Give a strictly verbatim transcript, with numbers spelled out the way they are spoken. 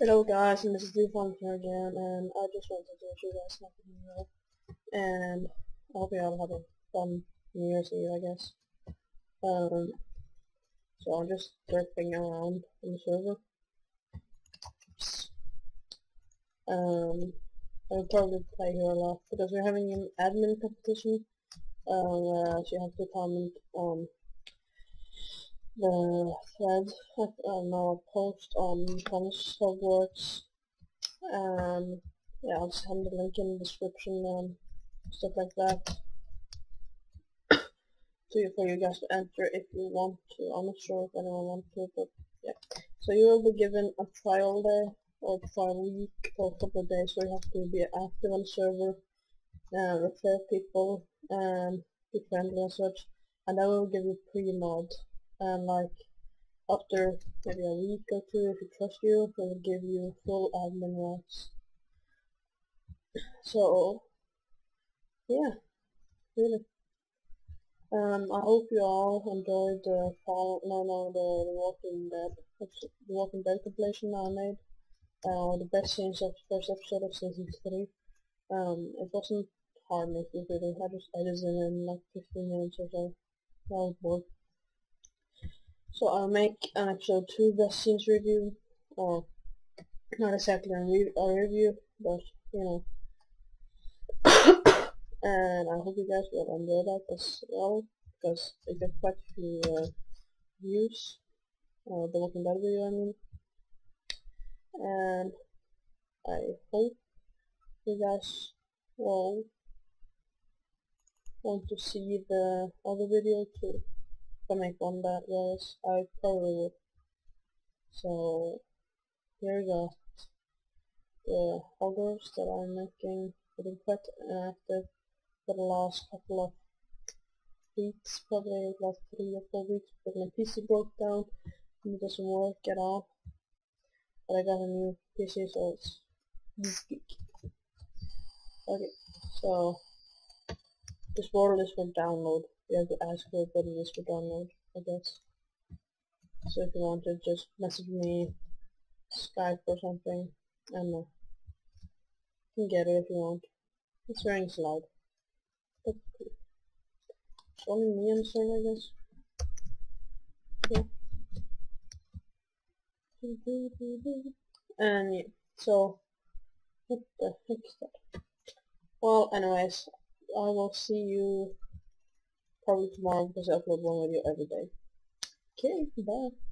Hello guys, and this is D-Funk here again, and I just wanted to show you guys something new, and I hope you all have a fun New Year's Eve, I guess. Um, so I'm just derping around in the server. Oops. Um, I'll probably play here a lot, because we're having an admin competition, uh, where you have to comment on the thread and I'll post on Staplers Hogwarts. Um, yeah, I'll send the link in the description and stuff like that to for you guys to enter if you want to. I'm not sure if anyone wants to, but yeah. So you will be given a trial day or trial week or a couple of days where you have to be active on the server, uh, refer people, and be friendly and such. And I will give you pre-mod. And like after maybe a week or two, if you trust you, they will give you full admin rights. So yeah, really. Um, I hope you all enjoyed the fall. No, no, the, the Walking Dead, the Walking Dead compilation I made. Uh, the best scenes of the first episode of season three. Um, it wasn't hard making really. I just edited it in like fifteen minutes or so. That was bored. So I'll make an episode two best scenes review, or not exactly a, re a review, but you know. And I hope you guys will enjoy that as well, because it got quite a few uh, views, uh, the Walking Dead video I mean. And I hope you guys will want to see the other video too. I make one that yes, I probably would. So here we go. The Hogwarts that I'm making, I've been quite active for the last couple of weeks, probably last three or four weeks, but my P C broke down and it doesn't work at all. But I got a new P C, so it's okay. So this world is for download. You have to ask for it, but it is for download, I guess. So if you want to, just message me, Skype or something. I don't know. You can get it if you want. It's very loud. But it's only me on the server, I guess. Yeah. And yeah, so what the heck is that? Well, anyways, I will see you probably tomorrow because I upload one video every day. Okay, bye.